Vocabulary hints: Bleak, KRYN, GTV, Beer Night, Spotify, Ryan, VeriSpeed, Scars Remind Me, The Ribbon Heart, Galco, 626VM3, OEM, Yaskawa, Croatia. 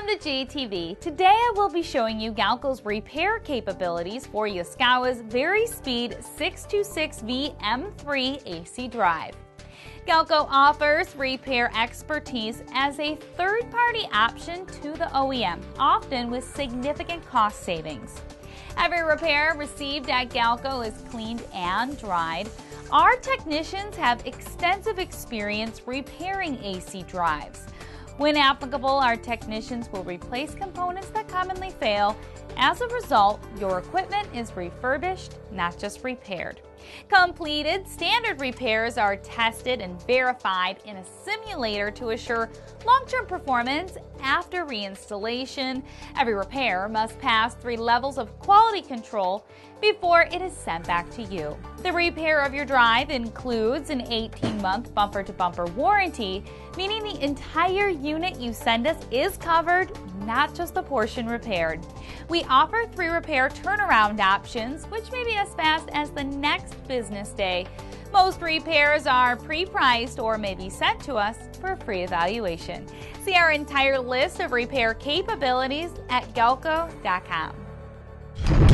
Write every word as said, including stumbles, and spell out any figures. Welcome to G T V. Today I will be showing you Galco's repair capabilities for Yaskawa's VeriSpeed six two six V M three A C drive. Galco offers repair expertise as a third-party option to the O E M, often with significant cost savings. Every repair received at Galco is cleaned and dried. Our technicians have extensive experience repairing A C drives. When applicable, our technicians will replace components that commonly fail. As a result, your equipment is refurbished, not just repaired. Completed standard repairs are tested and verified in a simulator to assure long-term performance after reinstallation. Every repair must pass three levels of quality control before it is sent back to you. The repair of your drive includes an eighteen month bumper-to-bumper warranty, meaning the entire unit you send us is covered, not just the portion repaired. We offer three repair turnaround options, which may be as fast as the next business day. Most repairs are pre-priced or may be sent to us for free evaluation. See our entire list of repair capabilities at galco dot com.